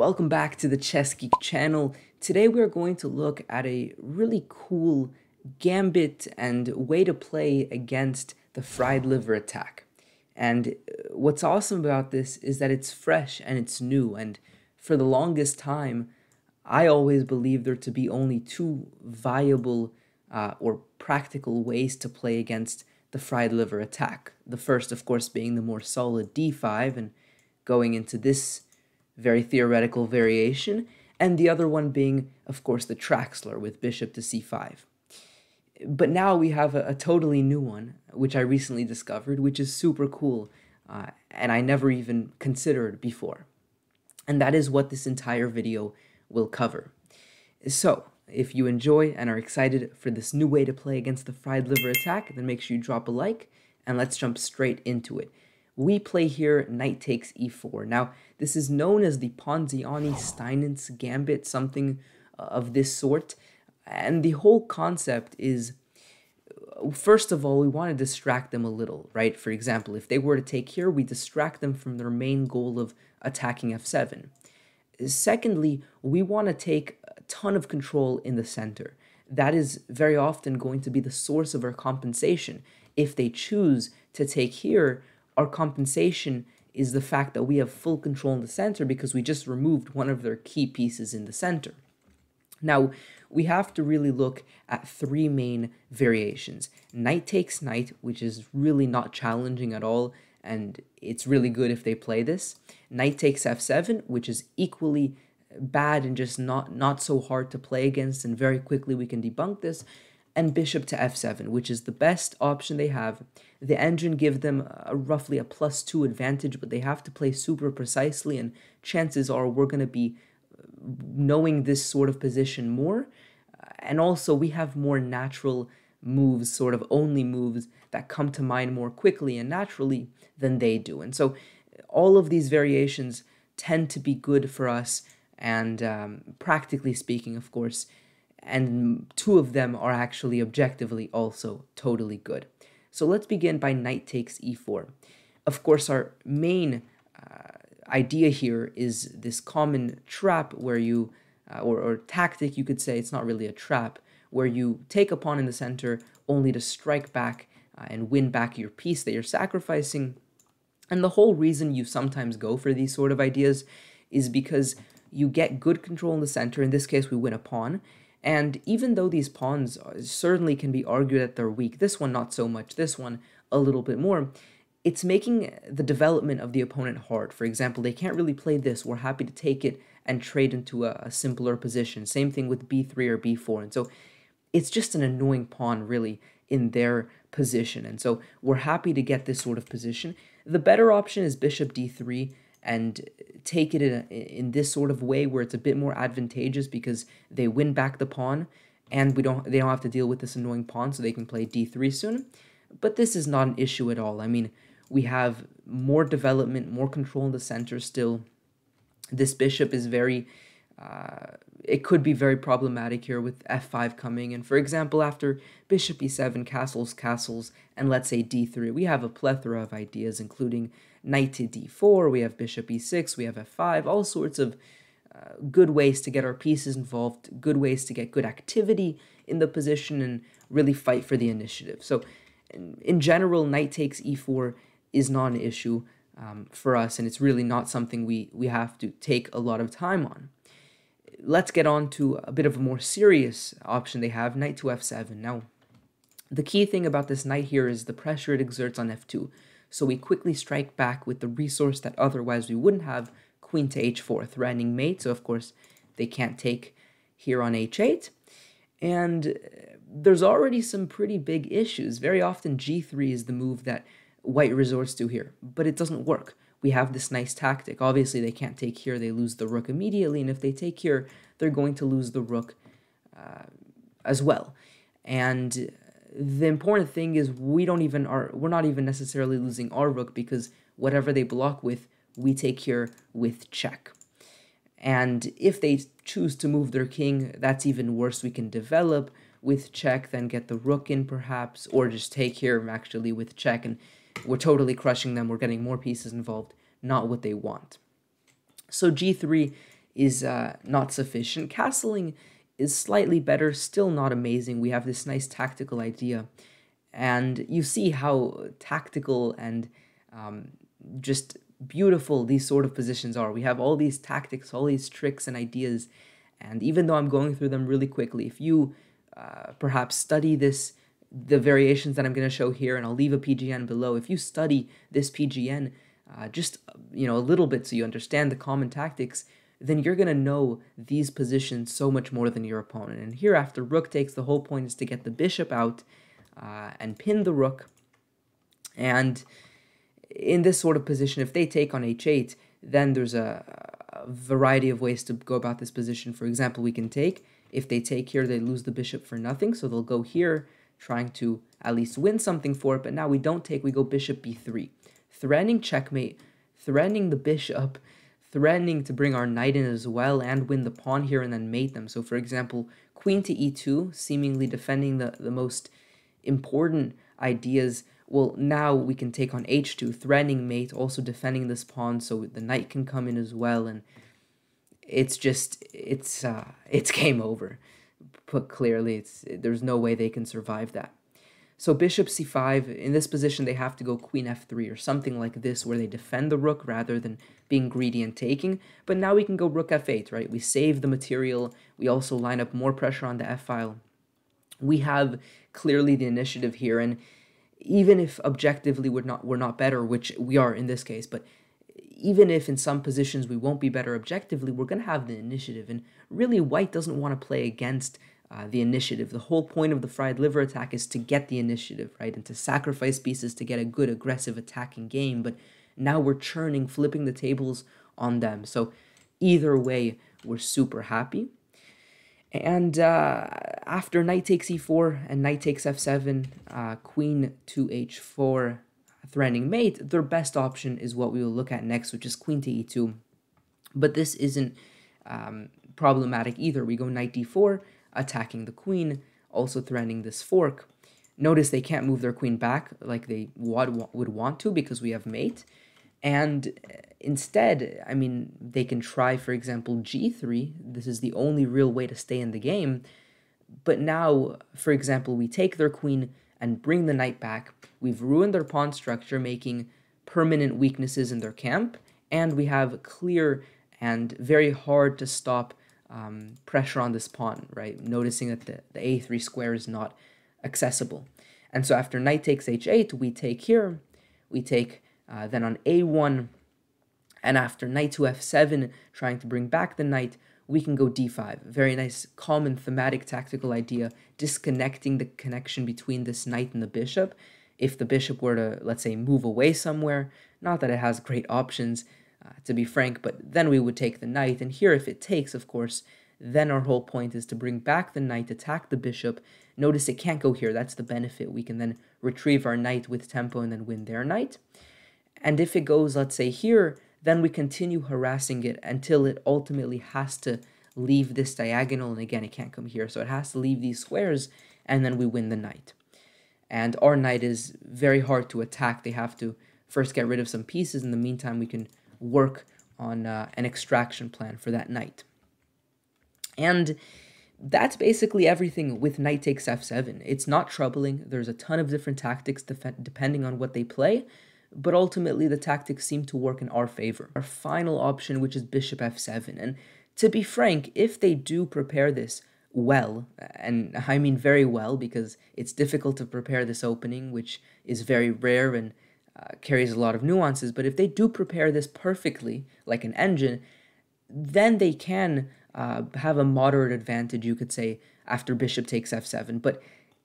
Welcome back to the ChessGeek channel. Today we're going to look at a really cool gambit and way to play against the fried liver attack. And what's awesome about this is that it's fresh and it's new, and for the longest time I always believed there to be only two viable or practical ways to play against the fried liver attack. The first, of course, being the more solid d5 and going into this very theoretical variation, and the other one being, of course, the Traxler with bishop to c5. But now we have a totally new one, which I recently discovered, which is super cool, and I never even considered before. And that is what this entire video will cover. So, if you enjoy and are excited for this new way to play against the fried liver attack, then make sure you drop a like, and let's jump straight into it. We play here knight takes e4. Now, this is known as the Ponziani Steinitz Gambit, something of this sort. And the whole concept is, first of all, we want to distract them a little, right? For example, if they were to take here, we distract them from their main goal of attacking f7. Secondly, we want to take a ton of control in the center. That is very often going to be the source of our compensation. If they choose to take here, our compensation is the fact that we have full control in the center because we just removed one of their key pieces in the center. Now, we have to really look at three main variations. Knight takes knight, which is really not challenging at all, and it's really good if they play this. Knight takes f7, which is equally bad and just not so hard to play against, and very quickly we can debunk this. And bishop to f7, which is the best option they have. The engine give them roughly a +2 advantage, but they have to play super precisely, and chances are we're going to be knowing this sort of position more, and also we have more natural moves, sort of only moves that come to mind more quickly and naturally than they do. And so all of these variations tend to be good for us, and practically speaking, of course, and two of them are actually objectively also totally good. So let's begin by knight takes e4. Of course, our main idea here is this common trap where you, or tactic you could say, it's not really a trap, where you take a pawn in the center only to strike back and win back your piece that you're sacrificing. And the whole reason you sometimes go for these sort of ideas is because you get good control in the center. In this case, we win a pawn. And even though these pawns certainly can be argued that they're weak, this one not so much, this one a little bit more, it's making the development of the opponent hard. For example, they can't really play this. We're happy to take it and trade into a simpler position. Same thing with b3 or b4. And so it's just an annoying pawn, really, in their position. And so we're happy to get this sort of position. The better option is bishop d3 and take it in this sort of way where it's a bit more advantageous because they win back the pawn and they don't have to deal with this annoying pawn, so they can play d3 soon. But this is not an issue at all. I mean, we have more development, more control in the center still. This bishop is very, it could be very problematic here with f5 coming. And for example, after bishop e7, castles, castles, and let's say d3, we have a plethora of ideas, including knight to d4, we have bishop e6, we have f5, all sorts of good ways to get our pieces involved, good ways to get good activity in the position and really fight for the initiative. So in general, knight takes e4 is not an issue for us, and it's really not something we have to take a lot of time on. Let's get on to a bit of a more serious option they have, knight to f7. Now, the key thing about this knight here is the pressure it exerts on f2. So we quickly strike back with the resource that otherwise we wouldn't have, queen to h4, threatening mate. So, of course, they can't take here on h8. And there's already some pretty big issues. Very often g3 is the move that white resorts to here, but it doesn't work. We have this nice tactic. Obviously, they can't take here. They lose the rook immediately, and if they take here, they're going to lose the rook as well. And the important thing is we're not even necessarily losing our rook because whatever they block with, we take here with check. And if they choose to move their king, that's even worse. We can develop with check, then get the rook in perhaps, or just take here actually with check, and we're totally crushing them. We're getting more pieces involved, not what they want. So g3 is not sufficient. Castling is slightly better, still not amazing. We have this nice tactical idea, and you see how tactical and just beautiful these sort of positions are. We have all these tactics, all these tricks and ideas, and even though I'm going through them really quickly, if you perhaps study this, the variations that I'm going to show here, and I'll leave a PGN below, if you study this PGN just a little bit so you understand the common tactics, then you're going to know these positions so much more than your opponent. And here, after rook takes, the whole point is to get the bishop out and pin the rook. And in this sort of position, if they take on h8, then there's a variety of ways to go about this position. For example, we can take. If they take here, they lose the bishop for nothing, so they'll go here trying to at least win something for it. But now we don't take, we go bishop b3, threatening checkmate, threatening the bishop, threatening to bring our knight in as well and win the pawn here and then mate them. So for example, queen to e2, seemingly defending the most important ideas. Well, now we can take on h2, threatening mate, also defending this pawn so the knight can come in as well. And it's just, it's game over. Put clearly, there's no way they can survive that. So bishop c5, in this position they have to go queen f3 or something like this, where they defend the rook rather than being greedy and taking. But now we can go rook f8, right? We save the material, we also line up more pressure on the f-file. We have clearly the initiative here, and even if objectively we're not better, which we are in this case, but even if in some positions we won't be better objectively, we're going to have the initiative. And really, white doesn't want to play against the initiative. The whole point of the fried liver attack is to get the initiative, right? And to sacrifice pieces to get a good aggressive attacking game. But now we're churning, flipping the tables on them. So either way, we're super happy. And after knight takes e4 and knight takes f7, queen to h4, threatening mate, their best option is what we will look at next, which is queen to e2. But this isn't problematic either. We go knight d4, attacking the queen, also threatening this fork. Notice they can't move their queen back like they would want to because we have mate. And instead, I mean, they can try, for example, g3. This is the only real way to stay in the game. But now, for example, we take their queen and bring the knight back. We've ruined their pawn structure, making permanent weaknesses in their camp, and we have clear and very hard to stop pressure on this pawn, right? Noticing that the a3 square is not accessible. And so after knight takes h8, we take here, we take then on a1, and after knight to f7, trying to bring back the knight, we can go d5. Very nice, common thematic tactical idea, disconnecting the connection between this knight and the bishop. If the bishop were to, let's say, move away somewhere, not that it has great options, to be frank, but then we would take the knight. And here, if it takes, of course, then our whole point is to bring back the knight, attack the bishop. Notice it can't go here. That's the benefit. We can then retrieve our knight with tempo and then win their knight. And if it goes, let's say, here, then we continue harassing it until it ultimately has to leave this diagonal, and again, it can't come here, so it has to leave these squares, and then we win the knight. And our knight is very hard to attack. They have to first get rid of some pieces. In the meantime, we can work on an extraction plan for that knight. And that's basically everything with knight takes f7. It's not troubling. There's a ton of different tactics depending on what they play, but ultimately the tactics seem to work in our favor. Our final option, which is bishop f7, and to be frank, if they do prepare this well, and I mean very well, because it's difficult to prepare this opening, which is very rare and carries a lot of nuances, but if they do prepare this perfectly, like an engine, then they can have a moderate advantage, you could say, after bishop takes f7, but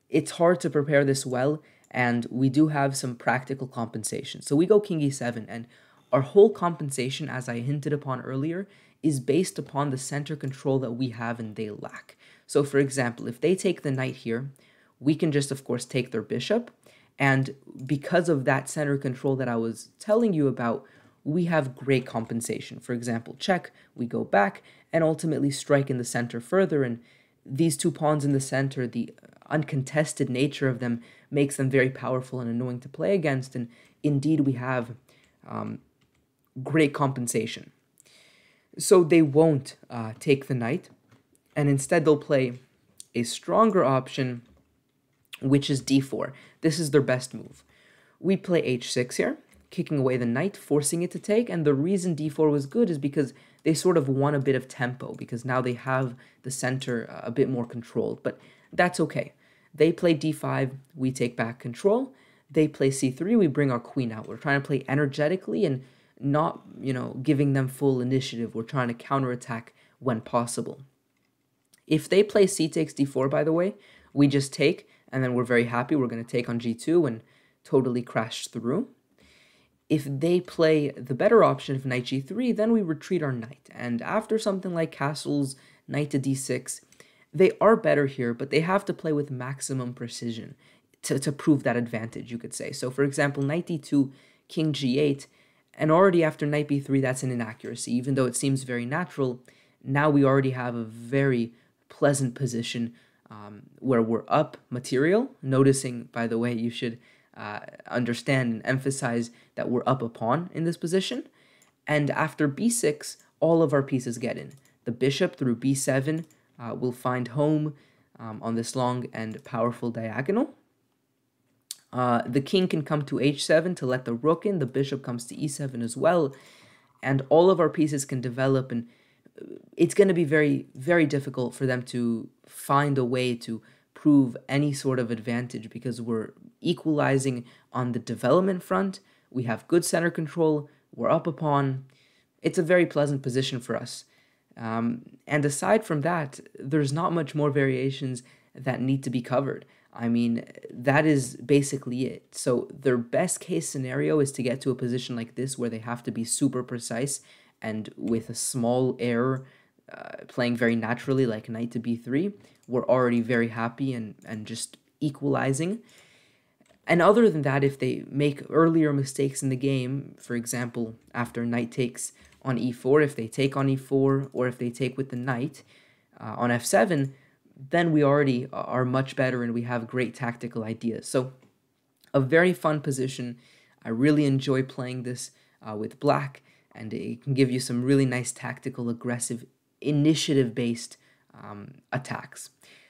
it's hard to prepare this well, and we do have some practical compensation. So we go king e7, and our whole compensation, as I hinted upon earlier, is based upon the center control that we have and they lack. So for example, if they take the knight here, we can just, of course, take their bishop, and because of that center control that I was telling you about, we have great compensation. For example, check, we go back, and ultimately strike in the center further, and these two pawns in the center, the uncontested nature of them, makes them very powerful and annoying to play against, and indeed we have great compensation. So they won't take the knight, and instead they'll play a stronger option, which is d4. This is their best move. We play h6 here, kicking away the knight, forcing it to take, and the reason d4 was good is because they sort of won a bit of tempo, because now they have the center a bit more controlled, but that's okay. They play d5, we take back control. They play c3, we bring our queen out. We're trying to play energetically and not, giving them full initiative. We're trying to counterattack when possible. If they play c takes d4, by the way, we just take, and then we're very happy. We're going to take on g2 and totally crash through. If they play the better option of knight g3, then we retreat our knight. And after something like castles, knight to d6, they are better here, but they have to play with maximum precision to prove that advantage, you could say. So, for example, knight d2, king g8, and already after knight b3, that's an inaccuracy. Even though it seems very natural, now we already have a very pleasant position where we're up material. Noticing, by the way, you should understand and emphasize that we're up a pawn in this position. And after b6, all of our pieces get in. The bishop through b7 will find home on this long and powerful diagonal. The king can come to h7 to let the rook in, the bishop comes to e7 as well, and all of our pieces can develop, and it's going to be very, very difficult for them to find a way to prove any sort of advantage because we're equalizing on the development front, we have good center control, we're up a pawn. It's a very pleasant position for us. And aside from that, there's not much more variations that need to be covered. I mean, that is basically it. So their best case scenario is to get to a position like this where they have to be super precise and with a small error, playing very naturally like knight to b3, we're already very happy and just equalizing. And other than that, if they make earlier mistakes in the game, for example, after knight takes on e4, if they take on e4, or if they take with the knight on f7, then we already are much better and we have great tactical ideas. So a very fun position. I really enjoy playing this with black, and it can give you some really nice tactical, aggressive, initiative-based attacks.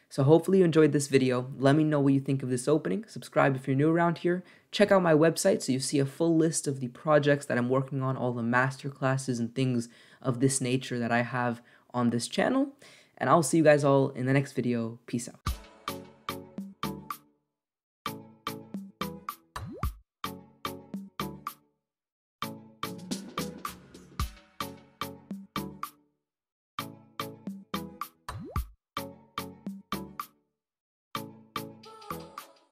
So hopefully you enjoyed this video. Let me know what you think of this opening. Subscribe if you're new around here. Check out my website so you see a full list of the projects that I'm working on, all the masterclasses and things of this nature that I have on this channel. And I'll see you guys all in the next video. Peace out.